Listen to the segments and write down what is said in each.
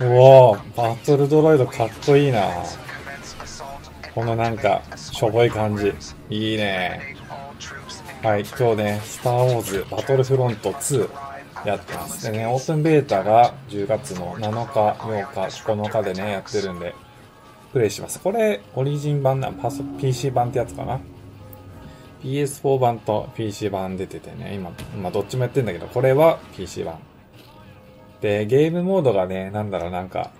うおー、バトルドロイドかっこいいな。このなんかしょぼい感じいいね。はい、今日ね「スター・ウォーズバトルフロント2」やってますでね、オープンベータが10月の7日8日9日でねやってるんでプレイします。これオリジン版な、PC 版ってやつかな。 PS4 版と PC 版出ててね、今どっちもやってるんだけど、これは PC 版で、ゲームモードがね、なんだろう、なんか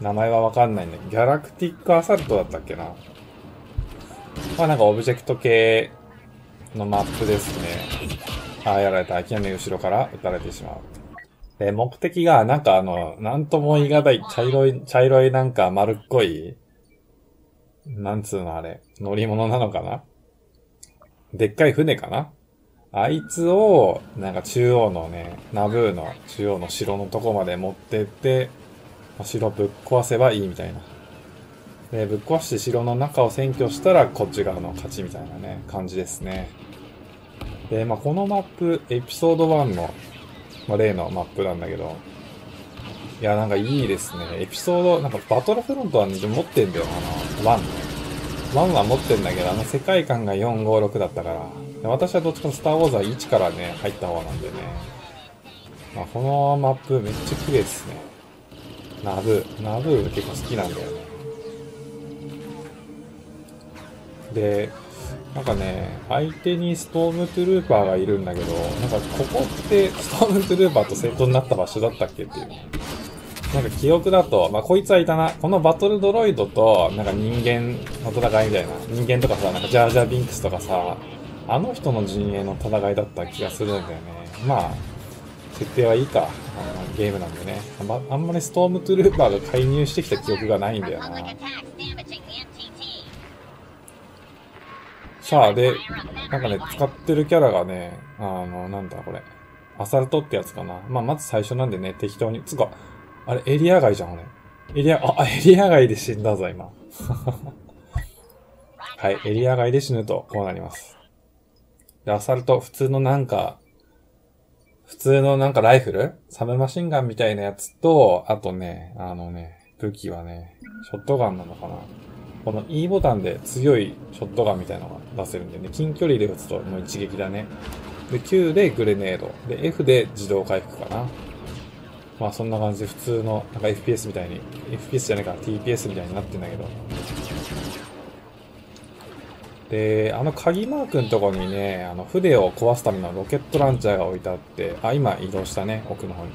名前はわかんないんだけど、ギャラクティックアサルトだったっけな。まあなんかオブジェクト系のマップですね。ああやられた、諦め後ろから撃たれてしまう。で、目的が、なんかなんとも言い難い茶色いなんか丸っこい、なんつうのあれ、乗り物なのかな？でっかい船かな？あいつを、なんか中央のね、ナブーの中央の城のとこまで持ってって、城ぶっ壊せばいいみたいな。で、ぶっ壊して城の中を占拠したら、こっち側の勝ちみたいなね、感じですね。で、まあこのマップ、エピソード1の、例のマップなんだけど、いや、なんかいいですね。エピソード、なんかバトルフロントは、ね、持ってんだよ、1。1は持ってんだけど、世界観が4、5、6だったから、で私はどっちかのスター・ウォーズは1からね、入った方なんでね。まあ、このマップめっちゃ綺麗ですね。ナブー結構好きなんだよね。で、なんかね、相手にストームトゥルーパーがいるんだけど、なんかここってストームトゥルーパーと正当になった場所だったっけっていう。なんか記憶だと、まあこいつはいたな。このバトルドロイドと、なんか人間の戦いみたいな。人間とかさ、なんかジャージャービンクスとかさ、あの人の陣営の戦いだった気がするんだよね。まあ、設定はいいか。ゲームなんでね。あんまりストームトゥルーパーが介入してきた記憶がないんだよな。さあ、で、なんかね、使ってるキャラがね、なんだこれ。アサルトってやつかな。まあ、まず最初なんでね、適当に。つか、あれ、エリア外じゃん、俺。エリア外で死んだぞ、今。はい、エリア外で死ぬと、こうなります。で、アサルト、普通のなんかライフル？サブマシンガンみたいなやつと、あとね、武器はね、ショットガンなのかな。この E ボタンで強いショットガンみたいなのが出せるんでね、近距離で撃つともう一撃だね。で、Q でグレネード。で、F で自動回復かな。まあそんな感じで普通の、なんか FPS みたいに、FPS じゃないか、TPS みたいになってんだけど。で、鍵マークのとこにね、船を壊すためのロケットランチャーが置いてあって、あ、今移動したね、奥の方に。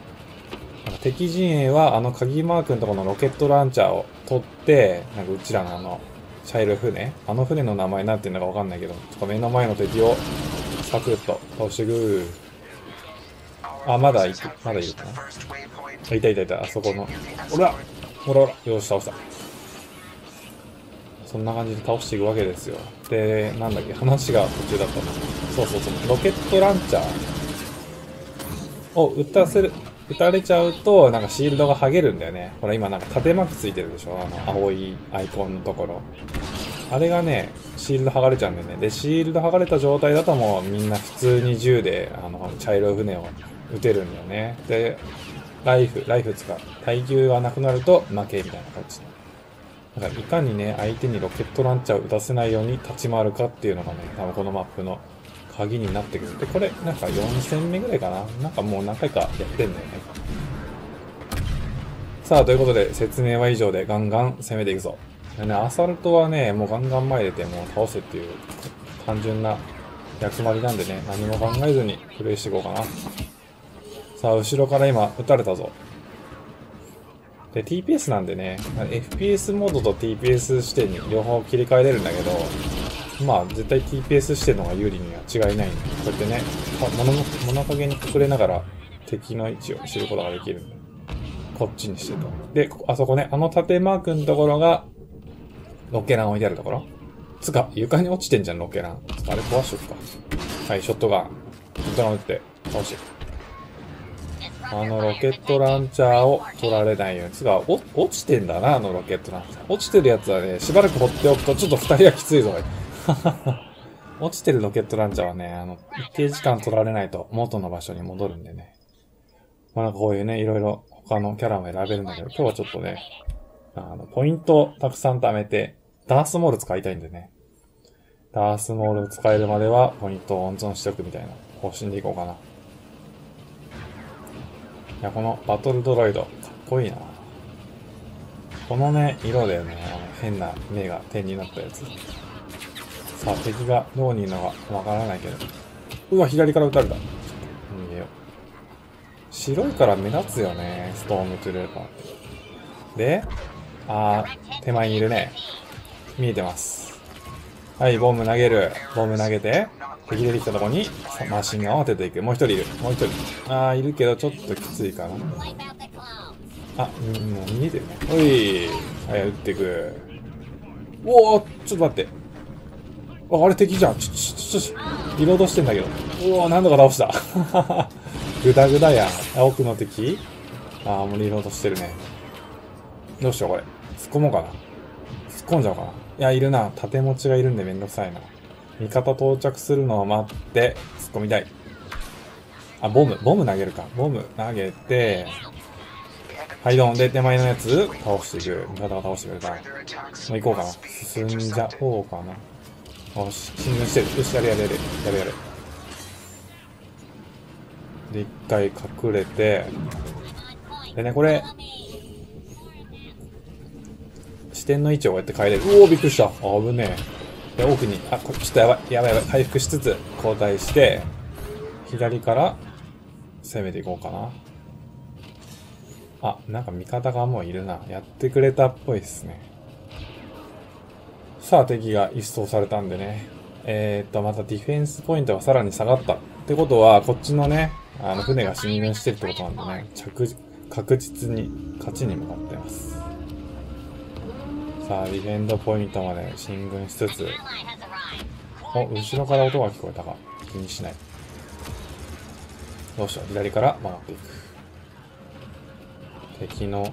敵陣営は鍵マークのところのロケットランチャーを取って、なんかうちらの茶色い船、船の名前なんていうのかわかんないけど、目の前の敵をサクッと倒してく。あ、まだいるかな。いた、あそこの。ほら、よし、倒した。そんな感じで倒していくわけですよ。で、なんだっけ、話が途中だったな。そう、ロケットランチャーを撃たれちゃうと、なんかシールドが剥げるんだよね。ほら、今なんか縦巻きついてるでしょ、青いアイコンのところ。あれがね、シールド剥がれちゃうんだよね。で、シールド剥がれた状態だともうみんな普通に銃で、茶色い船を撃てるんだよね。で、ライフ使う。耐久がなくなると負けみたいな感じ。だからいかにね、相手にロケットランチャーを撃たせないように立ち回るかっていうのがね、多分このマップの鍵になってくる。で、これ、なんか4戦目ぐらいかな。なんかもう何回かやってんだよね。さあ、ということで、説明は以上で、ガンガン攻めていくぞ。でね、アサルトはね、もうガンガン前出て、もう倒せっていう、単純な役割なんでね、何も考えずにプレイしていこうかな。さあ、後ろから今、撃たれたぞ。で、TPS なんでね、FPS モードと TPS 視点に両方切り替えれるんだけど、まあ、絶対 TPS 視点の方が有利には違いないんで、こうやってね、物陰に隠れながら敵の位置を知ることができるんで、こっちにしてと。で、あそこね、縦マークのところが、ロケラン置いてあるところ。つか、床に落ちてんじゃん、ロケラン。あれ壊しとくか。はい、ショットガン撃って、倒して。ロケットランチャーを取られないように。落ちてんだな、ロケットランチャー。落ちてるやつはね、しばらく放っておくと、ちょっと2人はきついぞ、落ちてるロケットランチャーはね、一定時間取られないと元の場所に戻るんでね。まあなんかこういうね、いろいろ他のキャラも選べるんだけど、今日はちょっとね、ポイントたくさん貯めて、ダースモール使いたいんでね。ダースモール使えるまではポイントを温存しておくみたいな方針でいこうかな。いや、このバトルドロイド、かっこいいな。このね、色だよね。変な目が点になったやつ。さあ、敵がどうにいるのかわからないけど。うわ、左から撃たれた。逃げよう。白いから目立つよね、ストームトゥルーパーって。で、手前にいるね。見えてます。はい、ボム投げる。ボム投げて、敵出てきたとこにマシンガンを当てていく。もう一人いる。もう一人。いるけどちょっときついかな。もう逃げてるね。おい。はい、撃っていく。おお、ちょっと待って。あれ敵じゃん。リロードしてんだけど。おお、何度か倒した。グダグダやん。奥の敵もうリロードしてるね。どうしよう、これ。突っ込もうかな。突っ込んじゃおうかな。いや、いるな。盾持ちがいるんでめんどくさいな。味方到着するのを待って、突っ込みたい。ボム投げるか。ボム投げて、はい、ドンで手前のやつ、倒していく。味方が倒してくれた。もう行こうかな。進んじゃおうかな。よし、進入してる。よし、やれ。で、一回隠れて、でね、これ、視点の位置をこうやって変えれる。おお、びっくりした。危ねえ。で、奥に、これちょっとやばい。回復しつつ、交代して、左から攻めていこうかな。なんか味方がもういるな。やってくれたっぽいっすね。さあ、敵が一掃されたんでね。またディフェンスポイントがさらに下がった。ってことは、こっちのね、船が進軍してるってことなんでね、確実に勝ちに向かってます。さあ、ディフェンドポイントまで進軍しつつ、後ろから音が聞こえたか。気にしない。どうしよう。左から曲がっていく。敵の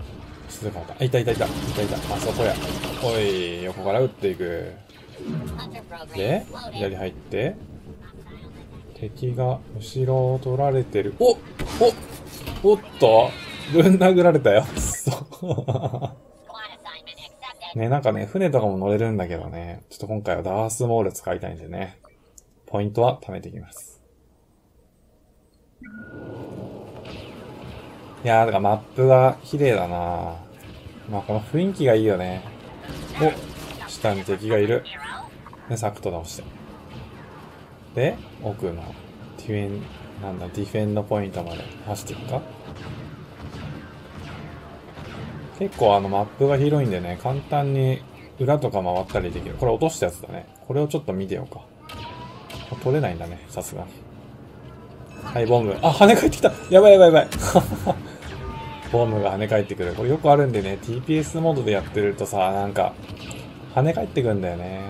静かな。いた。そこや。おい、横から撃っていく。で、左入って、敵が後ろを取られてる。おっとぶん殴られたよ。ね、なんかね、船とかも乗れるんだけどね、ちょっと今回はダースモール使いたいんでね、ポイントは貯めていきます。いやー、だからマップが綺麗だなぁ。この雰囲気がいいよね。下に敵がいる。で、サクッと倒して。で、奥のディフェンドポイントまで走っていくか。結構マップが広いんでね、簡単に裏とか回ったりできる。これ落としたやつだね。これをちょっと見てようか。取れないんだね、さすがに。はい、ボム。跳ね返ってきた。やばい。ボムが跳ね返ってくる。これよくあるんでね、TPS モードでやってるとさ、なんか、跳ね返ってくるんだよね。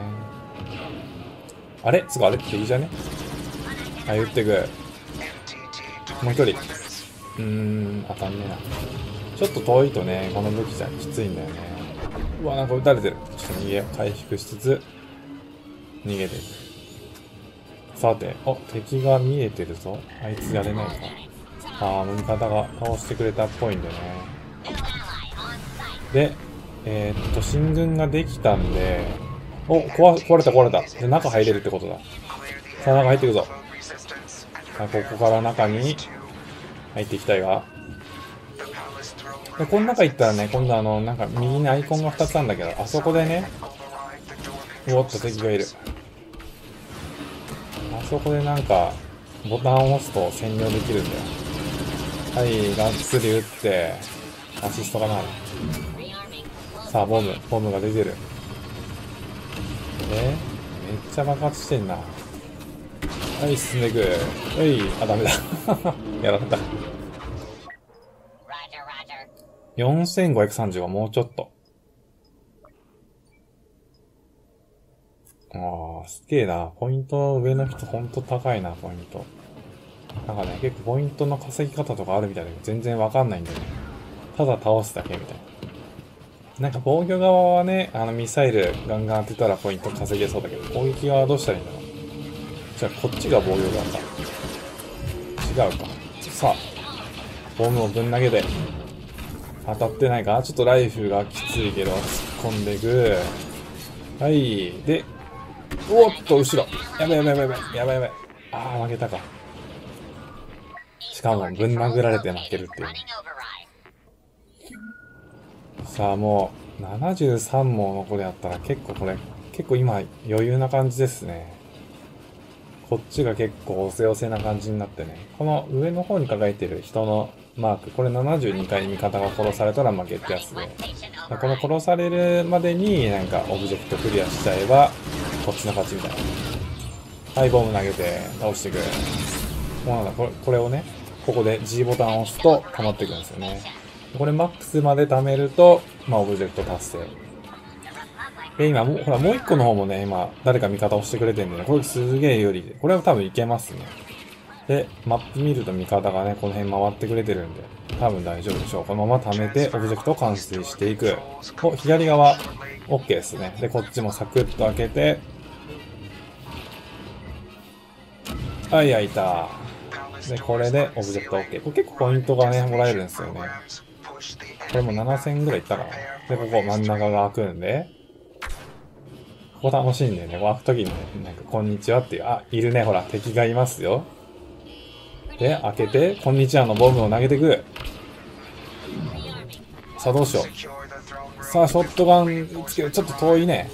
あれっていいじゃね。はい、撃ってく。もう一人。当たんねえな。ちょっと遠いとね、この武器じゃきついんだよね。なんか撃たれてる。ちょっと逃げよう。回復しつつ、逃げていく。さて、敵が見えてるぞ。あいつやれないか。味方が倒してくれたっぽいんでね。で、進軍ができたんで、壊れた。で、中入れるってことだ。さあ、中入っていくぞ。ここから中に入っていきたいが、で、この中行ったらね、今度なんか右にアイコンが2つあるんだけど、あそこでね、おっと敵がいる。あそこでなんか、ボタンを押すと占領できるんだよ。はい、がっつり打って、アシストがない。さあ、ボムが出てる。めっちゃ爆発してんな。はい、進んでいく。ダメだ。やられた。4530はもうちょっと。すげえな。ポイント上の人ほんと高いな、ポイント。なんかね、結構ポイントの稼ぎ方とかあるみたいだけど、全然わかんないんだよね。ただ倒すだけみたいな。なんか防御側はね、ミサイルガンガン当てたらポイント稼げそうだけど、攻撃側はどうしたらいいんだろう。じゃあ、こっちが防御側か。違うか。さあ、ボムをぶん投げて。当たってないかな。ちょっとライフがきついけど、突っ込んでいく。はい。で、おっと、後ろ。やばい。あー、負けたか。しかも、ぶん殴られて負けるっていう。さあ、もう、73も残りあったら、結構今、余裕な感じですね。こっちが結構おせおせな感じになってね。この上の方に輝いてる人のマーク、これ72回味方が殺されたら負けってやつで、この殺されるまでになんかオブジェクトクリアしちゃえばこっちの勝ちみたいな。はい、ボム投げて倒していく。もうなんだ、これをね、ここで G ボタンを押すと溜まっていくんですよね。これマックスまで溜めると、まあオブジェクト達成。今、ほら、もう一個の方もね、今、誰か味方をしてくれてるんでね、これすげえ有利で、これは多分いけますね。で、マップ見ると味方がね、この辺回ってくれてるんで、多分大丈夫でしょう。このまま溜めて、オブジェクトを完成していく。お、左側、OK ですね。で、こっちもサクッと開けて、はい、開いた。で、これでオブジェクト OK。これ結構ポイントがね、もらえるんですよね。これも7000ぐらいいったかな。で、ここ真ん中が開くんで、ここ楽しいんだよね。開くときにね、なんか、こんにちはっていう、あ、いるね、ほら、敵がいますよ。で、開けて、こんにちはのボムを投げていく。さあ、どうしよう。さあ、ショットガンつける。ちょっと遠いね。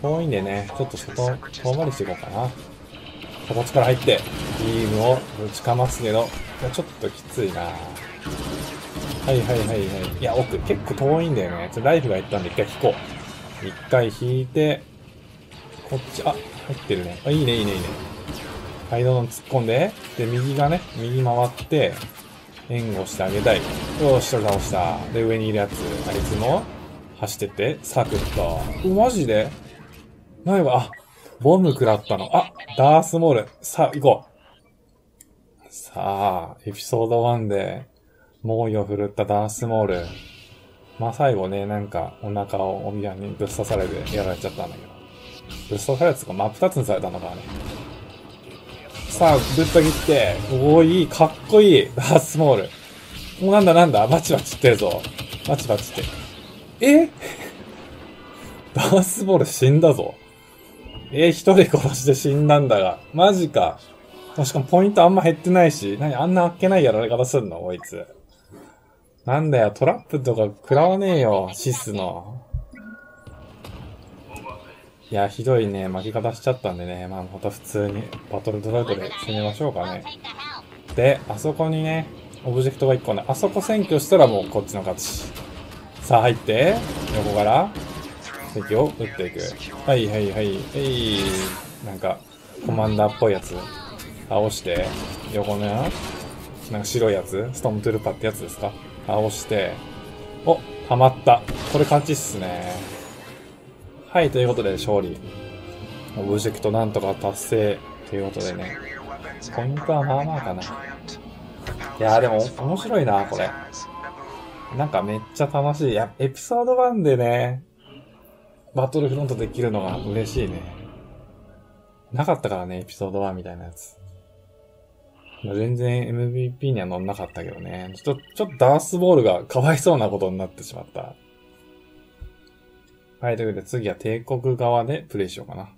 遠いんでね、ちょっと外、遠回りしていこうかな。こっちから入って、ビームをぶちかますけど、ちょっときついな。はい。いや、奥、結構遠いんだよね。ライフがいったんで、一回引こう。一回引いて、こっち、あ、入ってるね。あ、いいね。はい、どんどん突っ込んで。で、右がね、右回って、援護してあげたい。よし、倒した。で、上にいるやつ、あいつも、走ってって、サクッと。マジでないわ。あ、ボム食らったの。あ、ダースモール。さあ、行こう。さあ、エピソード1で、猛威を振るったダースモール。まあ、最後ね、なんか、お腹をおみやにぶっ刺されて、やられちゃったんだけど。ブッストされたとか、真っ二つにされたのかね。さあ、ぶった切って、おー、いい、かっこいい、ダースモール。もうなんだ、バチバチってるぞ。バチって。ダースモール死んだぞ。一人殺して死んだんだが。マジか。しかもポイントあんま減ってないし、あんなあっけないやられ方するのこいつ。なんだよ、トラップとか食らわねえよ、シスの。いや、ひどいね、負け方しちゃったんでね、まあ、また普通にバトルドラウトで攻めましょうかね。で、あそこにね、オブジェクトが1個ね、あそこ占拠したらもうこっちの勝ち。さあ、入って、横から、敵を撃っていく。なんか、コマンダーっぽいやつ、倒して、横のや、なんか白いやつ、ストームトゥルーパーってやつですか、倒して、お、はまった。これ勝ちっすね。はい、ということで勝利。オブジェクトなんとか達成ということでね。ポイントはまあまあかな。いやーでも面白いな、これ。なんかめっちゃ楽しい。いや、エピソード1でね、バトルフロントできるのが嬉しいね。なかったからね、エピソード1みたいなやつ。全然 MVP には乗んなかったけどね。ちょっとダースボールがかわいそうなことになってしまった。はい、ということで次は帝国側でプレイしようかな。